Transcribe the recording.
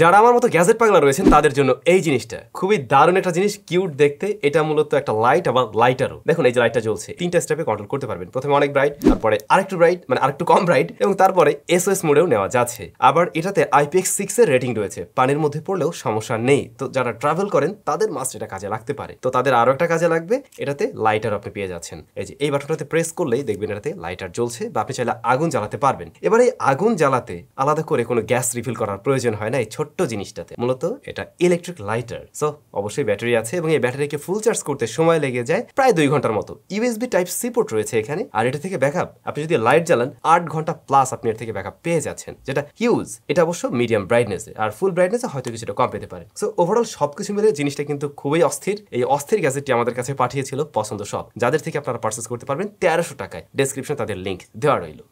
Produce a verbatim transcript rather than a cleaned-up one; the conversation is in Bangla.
যারা আমার মতো গ্যাজেট পাগলা রয়েছেন তাদের জন্য এই জিনিসটা খুবই দারুণ একটা জিনিস, কিউট দেখতে। এটা মূলত একটা লাইট, আবার লাইটারও। দেখুন এই যে লাইটটা জ্বলছে, তিনটা স্টেপে কন্ট্রোল করতে পারবেন। প্রথমে অনেক ব্রাইট, তারপরে আরেকটু ব্রাইট, মানে আরেকটু কম ব্রাইট, এবং তারপরে এসওএস মোডেও নেওয়া যাচ্ছে। আবার এটাতে আইপিএক্স সিক্স এর রেটিং রয়েছে, পানির মধ্যে পড়লেও সমস্যা নেই। তো যারা ট্রাভেল করেন তাদের মাস্ট এটা কাজে লাগতে পারে। তো তাদের আরো একটা কাজে লাগবে, এটাতে লাইটার আপনি পেয়ে যাচ্ছেন। এই যে এই বাটনটাতে প্রেস করলেই দেখবেন এটাতে লাইটার জ্বলছে, বা আপনি চাইলে আগুন জ্বালাতে পারবেন। এবার এই আগুন জ্বালাতে আলাদা করে কোনো গ্যাস রিফিল করার প্রয়োজন হয় না। ছোট্ট জিনিসটাতে মূলত এটা ইলেকট্রিক লাইটার। সো অবশ্যই ব্যাটারি আছে, এবং এই ব্যাটারিকে ফুল চার্জ করতে সময় লেগে যায় প্রায় দুই ঘন্টার মতো। ইউএসবি টাইপ সি পোর্ট রয়েছে এখানে, আর এটা থেকে ব্যাকআপ আপনি যদি লাইট জ্বালান আট ঘন্টা প্লাস আপনি এর থেকে ব্যাকআপ পেয়ে যাচ্ছেন, যেটা হিউজ। এটা অবশ্য মিডিয়াম ব্রাইটনেসে, আর ফুল ব্রাইটনেসে হয়তো কিছুটা কম পেতে পারে। সো ওভারঅল সবকিছু মিলে জিনিসটা কিন্তু খুবই অস্থির। এই অস্থির গ্যাজেটটি আমাদের কাছে পাঠিয়েছিল পছন্দ সব, যাদের থেকে আপনারা পারচেস করতে পারবেন তেরোশো টাকায়। ডেসক্রিপশনে তাদের লিঙ্ক দেওয়া রইল।